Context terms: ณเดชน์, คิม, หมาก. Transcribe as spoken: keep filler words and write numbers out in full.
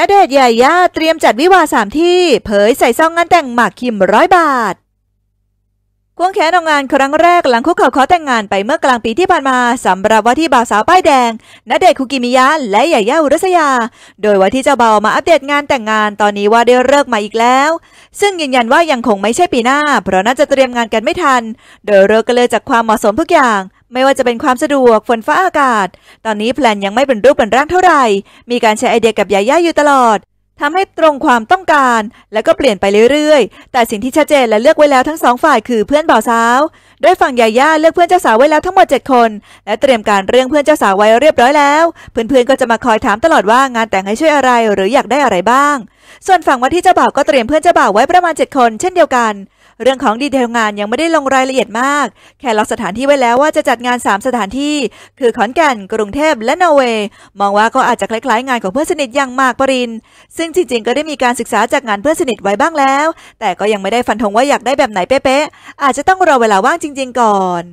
ณเดชน์ ยาย่าเตรียมจัดวิวาห์สามที่เผยใส่ซองงานแต่งหมากคิมร้อยบาทควงแขนออกงานครั้งแรกหลังคุกเข่าขอแต่งงานไปเมื่อกลางปีที่ผ่านมาสำหรับว่าที่บ่าวสาวป้ายแดงณเดชน์ คุกิมิยะและยาย่า อุรัสยาโดยว่าที่เจ้าบ่าวมาอัปเดตงานแต่งงานตอนนี้ว่าได้เลิกมาอีกแล้วซึ่งยืนยันว่ายังคงไม่ใช่ปีหน้าเพราะน่าจะเตรียมงานกันไม่ทันโดยเลิกกันเลยจากความเหมาะสมทุกอย่างไม่ว่าจะเป็นความสะดวกฝนฟ้าอากาศตอนนี้แพลนยังไม่เป็นรูปเป็นร่างเท่าไหร่มีการแชร์ไอเดียกับยาย่าอยู่ตลอดทำให้ตรงความต้องการและก็เปลี่ยนไปเรื่อยๆแต่สิ่งที่ชัดเจนและเลือกไว้แล้วทั้งสองฝ่ายคือเพื่อนบ่าวสาวโดยฝั่งยาย่าเลือกเพื่อนเจ้าสาวไว้แล้วทั้งหมดเจ็ดคนและเตรียมการเรื่องเพื่อนเจ้าสาวไว้เรียบร้อยแล้วเพื่อนๆก็จะมาคอยถามตลอดว่างานแต่งให้ช่วยอะไรหรืออยากได้อะไรบ้างส่วนฝั่งว่าที่เจ้าบ่าวก็เตรียมเพื่อนเจ้าบ่าวไว้ประมาณเจ็ดคนเช่นเดียวกันเรื่องของดีเทลงานยังไม่ได้ลงรายละเอียดมากแค่ล็อกสถานที่ไว้แล้วว่าจะจัดงานสามสถานที่คือขอนแก่นกรุงเทพและนอร์เวย์มองว่าก็อาจจะคล้ายๆงานของเพื่อนสนิทอย่างมากปรินซึ่งจริงๆก็ได้มีการศึกษาจากงานเพื่อนสนิทไว้บ้างแล้วแต่ก็ยังไม่ได้ฟันธงว่าอยากได้แบบไหนเป๊ะๆอาจจะต้องรอเวลาว่างจริงๆก่อน